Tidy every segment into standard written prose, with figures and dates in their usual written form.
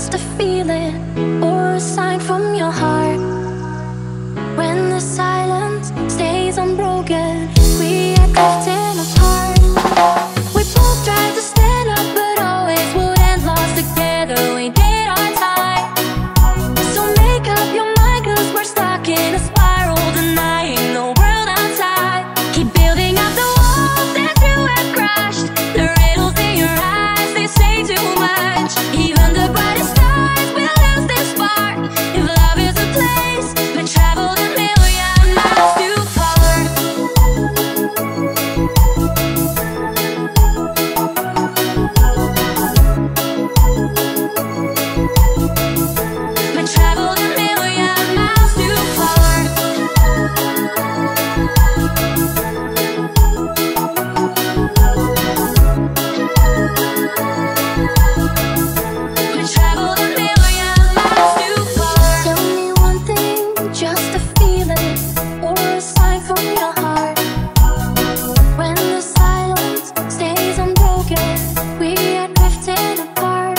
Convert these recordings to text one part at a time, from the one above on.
just a feeling or a sign from your heart. When the silence stays unbroken, we are drifting apart. We both tried to stand up, but always would end lost together. We did our time. So make up your mind, cause we're stuck in a spiral, denying the world outside. Keep building up the walls that you have crashed. The riddles in your eyes, they say too much. Even the brightest stars will lose their spark. If love is a place, then travel a million miles to cover. Then travel a million miles to cover. Then travel a million miles to cover. Tell me one thing, just a feeling or a sign from your heart. When the silence stays unbroken, we are drifting apart.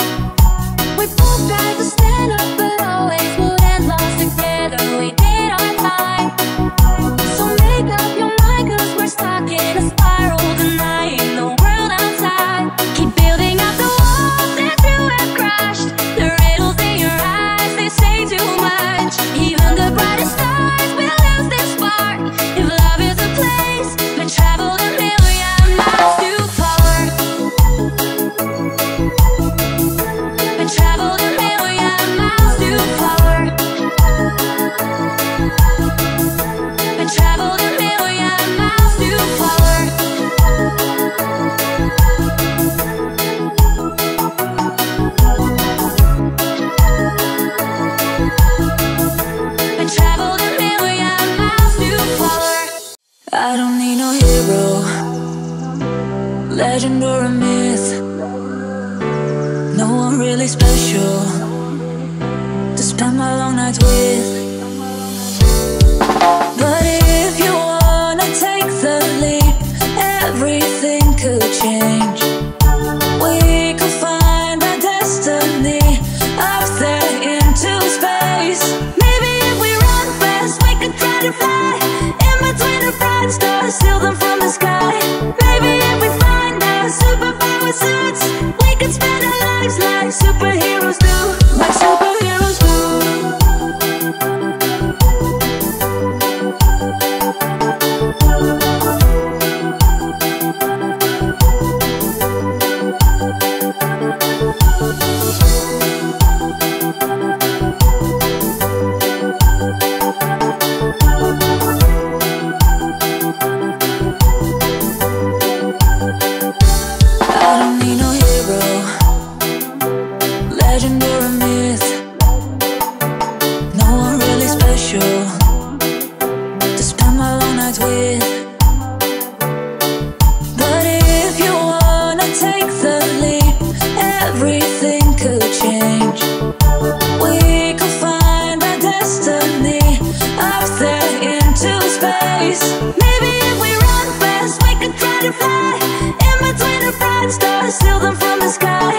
We both tried to stand up, but always would end lost together. We did our time. So make up your mind, cause we're stuck in a spiral, denying the world outside. Keep building up the walls that you have crashed. The riddles in your eyes, they say too much. Even the brightest stars will lose their spark. If love is a place, then travel a million miles to cover. Then travel a million miles to cover. Then travel a million miles to cover. Then travel a million miles to cover. I don't need no hero, legend or a myth. No one really special to spend my long nights with. But if you wanna take the leap, everything could change. We could find our destiny up there into space. Maybe if we run fast, we could try to fly in between the bright stars, steal them from the sky. Maybe if we find our superpower suits, we could spend our lives like superheroes do. Like superheroes do. I don't need no hero, legend or a myth. No one really special to spend my long nights with. But if you wanna take the leap, everything could change. We could find our destiny up there into space. Maybe if we run fast, we could try to fly in between the bright stars, steal them from the sky.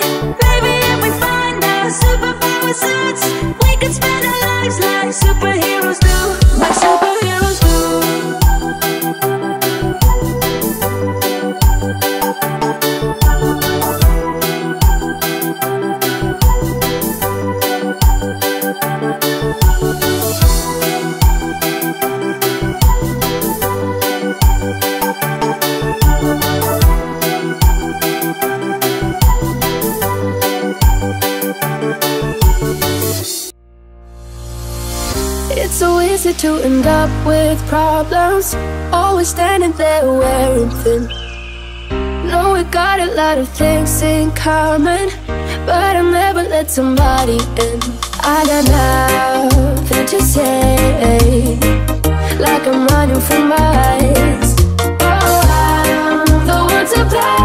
Maybe if we find our superpower suits, we could spend our lives like superheroes do. Like superheroes do. It's so easy to end up with problems, always standing there wearing thin. No, we got a lot of things in common, but I'll never let somebody in. I got nothing to say, like I'm running from eyes. Oh, I'm the one to blame.